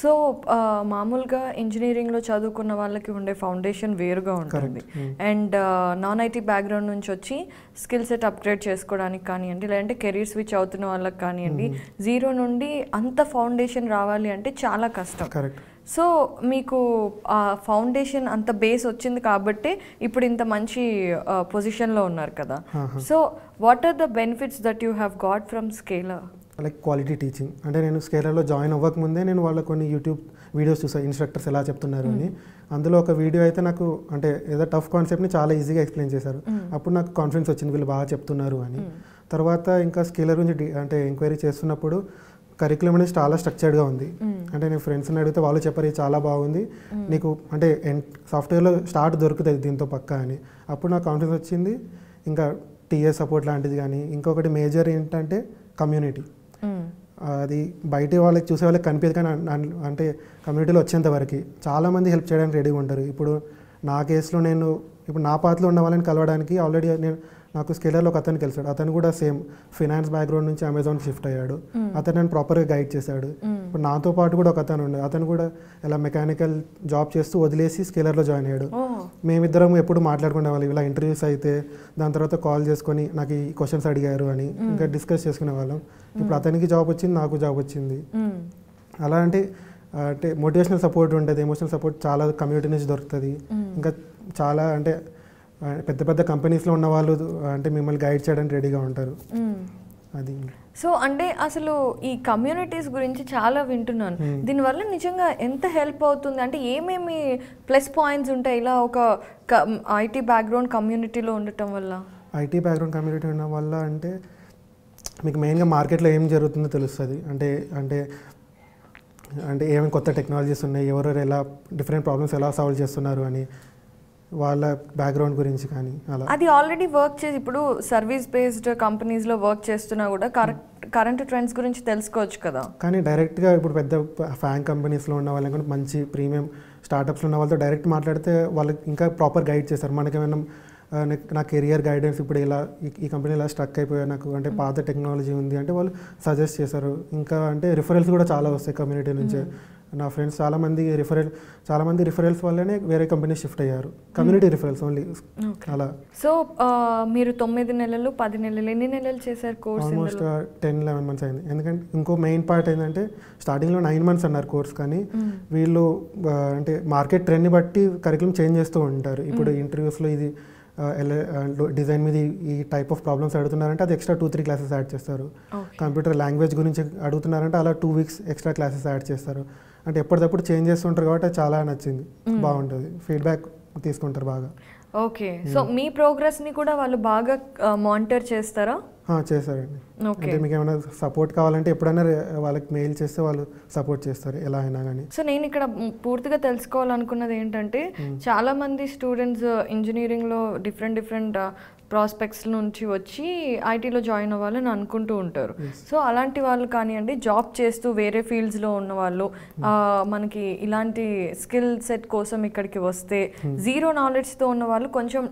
So మామూలుగా engineering లో చదువుకున్న వాళ్ళకి ఉండే ఫౌండేషన్ వేరుగా ఉంటుంది అండ్ నాన్ ఐటీ బ్యాక్గ్రౌండ్ నుంచి వచ్చి స్కిల్ సెట్ అప్గ్రేడ్ చేసుకోవడానికి కానియండి లేదంటే కెరీర్ స్విచ్ అవుతున్న వాళ్ళకి కానియండి జీరో నుండి అంత ఫౌండేషన్ రావాలి అంటే చాలా కష్టం సో మీకు ఆ ఫౌండేషన్ అంత బేస్ వచ్చింది కాబట్టి ఇప్పుడు ఇంత మంచి పొజిషన్లో ఉన్నారు కదా so what are the benefits that you have got from Scaler like quality teaching అంటే నేను స్కేలర్లో జాయిన్ అవ్వక ముందే నేను వాళ్ళ కొన్ని యూట్యూబ్ వీడియోస్ చూసాను ఇన్స్ట్రక్టర్స్ ఎలా చెప్తున్నారు అని అందులో ఒక వీడియో అయితే నాకు అంటే ఏదో టఫ్ కాన్సెప్ట్ని చాలా ఈజీగా ఎక్స్ప్లెయిన్ చేశారు అప్పుడు నాకు కాన్ఫిడెన్స్ వచ్చింది వీళ్ళు బాగా చెప్తున్నారు అని తర్వాత ఇంకా స్కేలర్ గురించి అంటే ఎంక్వైరీ చేస్తున్నప్పుడు కరికులం అనేది చాలా స్ట్రక్చర్డ్గా ఉంది అంటే నేను ఫ్రెండ్స్ని అడిగితే వాళ్ళు చెప్పారు ఇది చాలా బాగుంది నీకు అంటే సాఫ్ట్వేర్లో స్టార్ట్ దొరుకుతుంది దీంతో పక్కా అని అప్పుడు నాకు కాన్ఫిడెన్స్ వచ్చింది ఇంకా టీఎస్ సపోర్ట్ లాంటిది కానీ ఇంకొకటి మేజర్ ఏంటంటే కమ్యూనిటీ అది బయట వాళ్ళకి చూసే వాళ్ళకి కనిపించదు కానీ అంటే కమ్యూనిటీలో వచ్చేంత వరకు చాలామంది హెల్ప్ చేయడానికి రెడీగా ఉంటారు ఇప్పుడు నా కేసులో నేను ఇప్పుడు నా పాత్రలో ఉన్న వాళ్ళని కలవడానికి ఆల్రెడీ నేను నాకు స్కేలర్లో ఒక అతను కలిసాడు అతను కూడా సేమ్ ఫైనాన్స్ బ్యాక్గ్రౌండ్ నుంచి అమెజాన్ షిఫ్ట్ అయ్యాడు అతను నన్ను ప్రాపర్గా గైడ్ చేశాడు ఇప్పుడు నాతో పాటు కూడా ఒక అతను ఉండే అతను కూడా ఇలా మెకానికల్ జాబ్ చేస్తూ వదిలేసి స్కేలర్లో జాయిన్ అయ్యాడు మేమిద్దరం ఎప్పుడు మాట్లాడుకునే వాళ్ళం ఇలా ఇంటర్వ్యూస్ అయితే దాని తర్వాత కాల్ చేసుకొని నాకు ఈ క్వశ్చన్స్ అడిగారు అని ఇంకా డిస్కస్ చేసుకునే వాళ్ళం ఇప్పుడు అతనికి జాబ్ వచ్చింది నాకు జాబ్ వచ్చింది అలా అంటే మోటివేషనల్ సపోర్ట్ ఉంటుంది ఎమోషనల్ సపోర్ట్ చాలా కమ్యూనిటీ నుంచి దొరుకుతుంది ఇంకా చాలా అంటే పెద్ద పెద్ద కంపెనీస్లో ఉన్న వాళ్ళు అంటే మిమ్మల్ని గైడ్ చేయడానికి రెడీగా ఉంటారు అది సో అంటే అసలు ఈ కమ్యూనిటీస్ గురించి చాలా వింటున్నాను దీనివల్ల నిజంగా ఎంత హెల్ప్ అవుతుంది అంటే ఏమేమి ప్లస్ పాయింట్స్ ఉంటాయి ఇలా ఒక ఐటీ బ్యాక్గ్రౌండ్ కమ్యూనిటీలో ఉండటం వల్ల ఐటీ బ్యాక్గ్రౌండ్ కమ్యూనిటీ ఉండడం వల్ల అంటే మీకు మెయిన్గా మార్కెట్లో ఏం జరుగుతుందో తెలుస్తుంది అంటే అంటే అంటే ఏమేమి కొత్త టెక్నాలజీస్ ఉన్నాయి ఎవరెవరు ఎలా డిఫరెంట్ ప్రాబ్లమ్స్ ఎలా సాల్వ్ చేస్తున్నారు అని వాళ్ళ బ్యాక్గ్రౌండ్ గురించి కానీ అలా అది ఆల్రెడీ వర్క్ చేసి ఇప్పుడు సర్వీస్ బేస్డ్ కంపెనీస్లో వర్క్ చేస్తున్నా కూడా కరెంట్ ట్రెండ్స్ గురించి తెలుసుకోవచ్చు కదా కానీ డైరెక్ట్గా ఇప్పుడు పెద్ద ఫ్యాన్ కంపెనీస్లో ఉన్న వాళ్ళని కూడా మంచి ప్రీమియం స్టార్టప్స్లో ఉన్న వాళ్ళతో డైరెక్ట్ మాట్లాడితే వాళ్ళకి ఇంకా ప్రాపర్ గైడ్ చేస్తారు మనకేమైనా నా కెరియర్ గైడెన్స్ ఇప్పుడు ఇలా ఈ కంపెనీ ఇలా స్ట్రక్ అయిపోయా నాకు అంటే పాత టెక్నాలజీ ఉంది అంటే వాళ్ళు సజెస్ట్ చేశారు ఇంకా అంటే రిఫరల్స్ కూడా చాలా వస్తాయి కమ్యూనిటీ నుంచి నా ఫ్రెండ్స్ చాలామంది రిఫరల్స్ వల్లనే వేరే కంపెనీ షిఫ్ట్ అయ్యారు కమ్యూనిటీ రిఫరల్స్ ఓన్లీ అలా సో మీరు 9 నెలలు 10 నెలలు ఎన్ని నెలలు చేశారు కోర్స్ ఆల్మోస్ట్ 10-11 months అయింది ఎందుకంటే ఇంకో మెయిన్ పార్ట్ ఏంటంటే స్టార్టింగ్లో 9 months అన్నారు కోర్స్ కానీ వీళ్ళు అంటే మార్కెట్ ట్రెండ్ని బట్టి కరికులం చేంజ్ చేస్తూ ఉంటారు ఇప్పుడు ఇంటర్వ్యూస్లో ఇది డిజైన్ మీద ఈ టైప్ ఆఫ్ ప్రాబ్లమ్స్ అడుగుతున్నారంటే అది ఎక్స్ట్రా 2-3 classes యాడ్ చేస్తారు కంప్యూటర్ లాంగ్వేజ్ గురించి అడుగుతున్నారంటే అలా 2 weeks ఎక్స్ట్రా క్లాసెస్ యాడ్ చేస్తారు అంటే ఎప్పటికప్పుడు చేంజ్ చేస్తుంటారు కాబట్టి చాలా నచ్చింది బాగుంటుంది ఫీడ్బ్యాక్ తీసుకుంటారు బాగా ఓకే సో మీ ప్రోగ్రెస్ని కూడా వాళ్ళు బాగా మానిటర్ చేస్తారా చేస్తారండి అంటే మీకు ఏమైనా సపోర్ట్ కావాలంటే ఎప్పుడైనా వాళ్ళకి మెయిల్ చేస్తే వాళ్ళు సపోర్ట్ చేస్తారు ఎలా అయినా కానీ సో నేను ఇక్కడ పూర్తిగా తెలుసుకోవాలనుకున్నది ఏంటంటే చాలామంది స్టూడెంట్స్ ఇంజనీరింగ్లో డిఫరెంట్ ప్రాస్పెక్ట్స్ నుంచి వచ్చి ఐటీలో జాయిన్ అవ్వాలని అనుకుంటూ ఉంటారు సో అలాంటి వాళ్ళు కానివ్వండి జాబ్ చేస్తూ వేరే ఫీల్డ్స్లో ఉన్న వాళ్ళు మనకి ఇలాంటి స్కిల్ సెట్ కోసం ఇక్కడికి వస్తే జీరో నాలెడ్జ్తో ఉన్న వాళ్ళు కొంచెం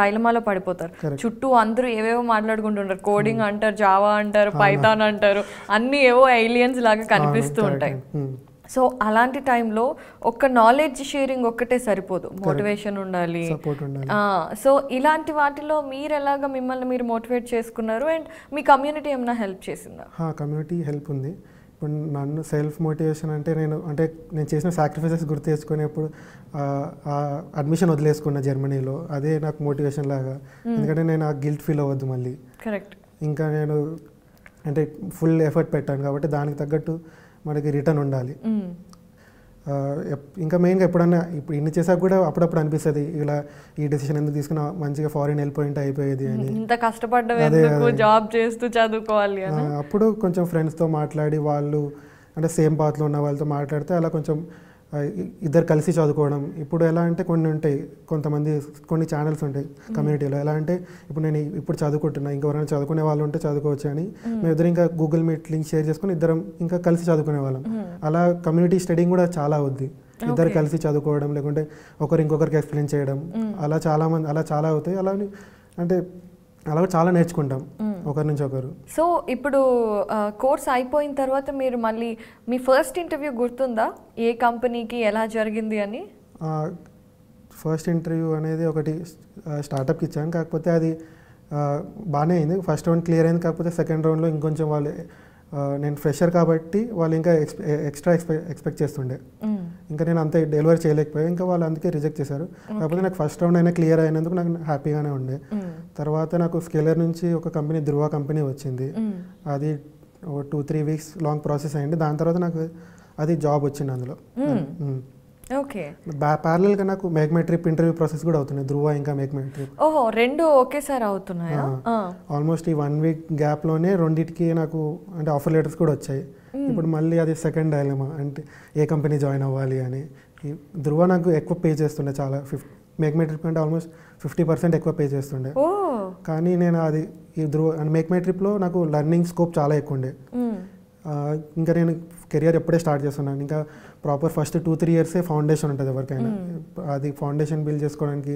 డైలమాలో పడిపోతారు చుట్టూ అందరూ ఏవేవో మాట్లాడుకుంటుంటారు కోడింగ్ అంటారు జావా అంటారు పైథాన్ అంటారు అన్నీ ఏవో ఏలియన్స్ లాగా కనిపిస్తూ ఉంటాయి సో అలాంటి టైంలో ఒక్క నాలెడ్జ్ షేరింగ్ ఒక్కటే సరిపోదు మోటివేషన్ ఉండాలి సో ఇలాంటి వాటిలో మీరు ఎలాగ మిమ్మల్ని మీరు మోటివేట్ చేసుకున్నారు అండ్ మీ కమ్యూనిటీ ఏమైనా హెల్ప్ చేసిందా కమ్యూనిటీ హెల్ప్ ఉంది ఇప్పుడు నన్ను సెల్ఫ్ మోటివేషన్ అంటే నేను చేసిన సాక్రిఫైసెస్ గుర్తు చేసుకునేప్పుడు అడ్మిషన్ వదిలేసుకున్న జర్మనీలో అదే నాకు మోటివేషన్ లాగా ఎందుకంటే నేను ఆ గిల్ట్ ఫీల్ అవ్వద్దు మళ్ళీ కరెక్ట్ ఇంకా నేను అంటే ఫుల్ ఎఫర్ట్ పెట్టాను కాబట్టి దానికి తగ్గట్టు మనకి రిటర్న్ ఉండాలి ఇంకా మెయిన్గా ఎప్పుడన్నా ఇప్పుడు ఇన్ని చేసాక కూడా అప్పుడప్పుడు అనిపిస్తుంది ఇలా ఈ డెసిషన్ ఎందుకు తీసుకున్నా మంచిగా ఫారిన్ వెళ్ళిపోయింటే అయిపోయేది అని ఇంత కష్టపడ్డా జాబ్ చేస్తూ చదువుకోవాలి అప్పుడు కొంచెం ఫ్రెండ్స్తో మాట్లాడి వాళ్ళు అంటే సేమ్ పాత్రలో ఉన్న వాళ్ళతో మాట్లాడితే అలా కొంచెం ఇద్దరు కలిసి చదువుకోవడం ఇప్పుడు ఎలా అంటే కొన్ని ఉంటాయి కొంతమంది కొన్ని ఛానల్స్ ఉంటాయి కమ్యూనిటీలో ఎలా అంటే ఇప్పుడు నేను ఇప్పుడు చదువుకుంటున్నా ఇంకెవరైనా చదువుకునే వాళ్ళు ఉంటే చదువుకోవచ్చు అని మేమిద్దరం ఇంకా గూగుల్ మీట్ లింక్ షేర్ చేసుకుని ఇద్దరం ఇంకా కలిసి చదువుకునే వాళ్ళం అలా కమ్యూనిటీ స్టడీంగ్ కూడా చాలా అవుద్ది ఇద్దరు కలిసి చదువుకోవడం లేకుంటే ఒకరు ఇంకొకరికి ఎక్స్ప్లెయిన్ చేయడం అలా చాలా అవుతాయి అలా అంటే అలాగే చాలా నేర్చుకుంటాం ఒకరి నుంచి ఒకరు. సో ఇప్పుడు కోర్స్ అయిపోయిన తర్వాత మీరు మళ్ళీ మీ ఫస్ట్ ఇంటర్వ్యూ గుర్తుందా, ఏ కంపెనీకి ఎలా జరిగింది అని? ఫస్ట్ ఇంటర్వ్యూ అనేది ఒకటి స్టార్టప్కి ఇచ్చాను, కాకపోతే అది బాగానే అయింది. ఫస్ట్ రౌండ్ క్లియర్ అయింది, కాకపోతే సెకండ్ రౌండ్లో ఇంకొంచెం వాళ్ళు, నేను ఫ్రెషర్ కాబట్టి వాళ్ళు ఇంకా ఎక్స్ట్రా ఎక్స్పెక్ట్ చేస్తుండే, ఇంకా నేను అంతే డెలివరీ చేయలేకపోయాను, ఇంకా వాళ్ళు అందుకే రిజెక్ట్ చేశారు. కాకపోతే నాకు ఫస్ట్ రౌండ్ అయినా క్లియర్ అయినందుకు నాకు హ్యాపీగానే ఉండే. తర్వాత నాకు స్కేలర్ నుంచి ఒక కంపెనీ, ధృవ కంపెనీ వచ్చింది. అది 2-3 వీక్స్ లాంగ్ ప్రాసెస్ అయ్యింది. దాని తర్వాత నాకు అది జాబ్ వచ్చింది అందులో. ఓకే, ప్యారలల్గా నాకు MakeMyTrip ఇంటర్వ్యూ ప్రాసెస్ కూడా అవుతున్నాయి, ధృవ ఇంకా MakeMyTrip. ఓహో, రెండు ఒకేసారి అవుతున్నాయా? ఆల్మోస్ట్ ఈ 1 వీక్ గ్యాప్లోనే రెండింటికి నాకు అంటే ఆఫర్ లెటర్స్ కూడా వచ్చాయి. ఇప్పుడు మళ్ళీ అది సెకండ్ డైలమా, అంటే ఏ కంపెనీ జాయిన్ అవ్వాలి అని. ధృవ నాకు ఎక్కువ పే చేస్తుండే చాలా, MakeMyTrip అంటే ఆల్మోస్ట్ 50% ఎక్కువ పే చేస్తుండే. కానీ నేను అది ఈ ధృవ అండ్ MakeMyTripలో నాకు లెర్నింగ్ స్కోప్ చాలా ఎక్కువ ఉండే. ఇంకా నేను కెరియర్ ఎప్పుడే స్టార్ట్ చేస్తున్నాను, ఇంకా ప్రాపర్ ఫస్ట్ 2-3 ఇయర్సే ఫౌండేషన్ ఉంటుంది ఎవరికైనా, అది ఫౌండేషన్ బిల్డ్ చేసుకోవడానికి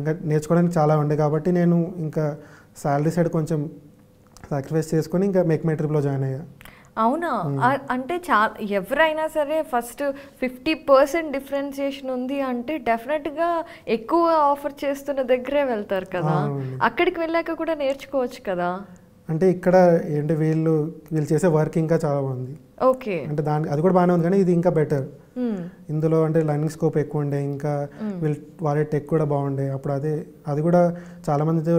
ఇంకా నేర్చుకోవడానికి చాలా ఉండే. కాబట్టి నేను ఇంకా శాలరీ సైడ్ కొంచెం సాక్రిఫైస్ చేసుకొని ఇంకా MakeMyTripలో జాయిన్ అయ్యా. అవునా? అంటే చాలా, ఎవరైనా సరే ఫస్ట్ 50% డిఫరెన్షియేషన్ ఉంది అంటే డెఫినెట్గా ఎక్కువ ఆఫర్ చేస్తున్న దగ్గరే వెళ్తారు కదా, అక్కడికి వెళ్ళాక కూడా నేర్చుకోవచ్చు కదా. అంటే ఇక్కడ ఏంటి, వీళ్ళు చేసే వర్క్ ఇంకా చాలా బాగుంది. ఓకే, అంటే దాని అది కూడా బాగానే ఉంది, కానీ ఇది ఇంకా బెటర్. ఇందులో అంటే లర్నింగ్ స్కోప్ ఎక్కువ ఉండే, ఇంకా వీళ్ళు వాడే టెక్ కూడా బాగుండే. అప్పుడు అది కూడా చాలామందితో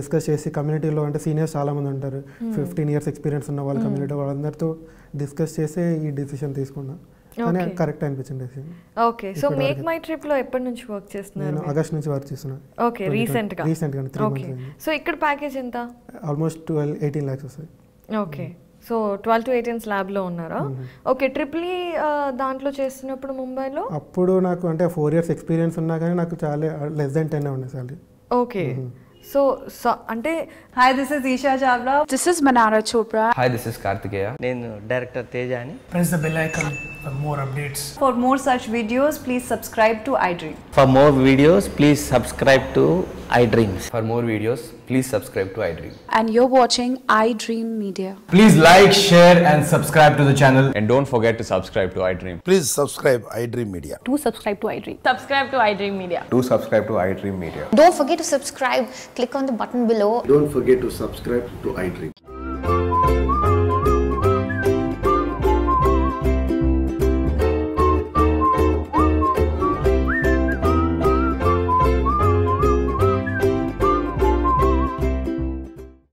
డిస్కస్ చేసి, కమ్యూనిటీలో అంటే సీనియర్స్ చాలామంది ఉంటారు, 15 ఇయర్స్ ఎక్స్పీరియన్స్ ఉన్న వాళ్ళ కమ్యూనిటీ, వాళ్ళందరితో డిస్కస్ చేసి ఈ డిసిషన్ తీసుకున్నా. కానీ కరెక్ట్ అనిపించింది. ఓకే, సో MakeMyTrip లో ఎప్పటి నుంచి వర్క్ చేస్తున్నారు? నేను ఆగస్ట్ నుంచి వర్క్ చేస్తున్నా. ఓకే, రీసెంట్గా 3 months అయింది. సో ఇక్కడ ప్యాకేజ్ ఎంత? ఆల్మోస్ట్ 12-18 lakhs వస్తాయి. ఓకే, సో 12-18 ల్యాబ్లో ఉన్నారా? ఓకే, ట్రిప్లీ దాంట్లో చేస్తున్నప్పుడు ముంబైలో, అప్పుడు నాకు అంటే 4 ఇయర్స్ ఎక్స్పీరియన్స్ ఉన్నా కానీ నాకు చాలా less than 10 ఉన్నాయి శాలరీ. ఓకే, సో అంటే hi, this is Esha Chawla, this is Mannara Chopra, hi this is Karthikeya, నేను డైరెక్టర్ తేజాని. Press the bell icon for more updates. For more such videos please subscribe to iDream. For more videos please subscribe to iDream. For more videos please subscribe to iDream. And you're watching iDream Media. Please like, share and subscribe to the channel. And don't forget to subscribe to iDream. Please subscribe iDream Media. To subscribe to iDream. Subscribe to iDream Media. To subscribe to iDream Media. Don't forget to subscribe. Click on the button below. Don't forget to subscribe to iDream.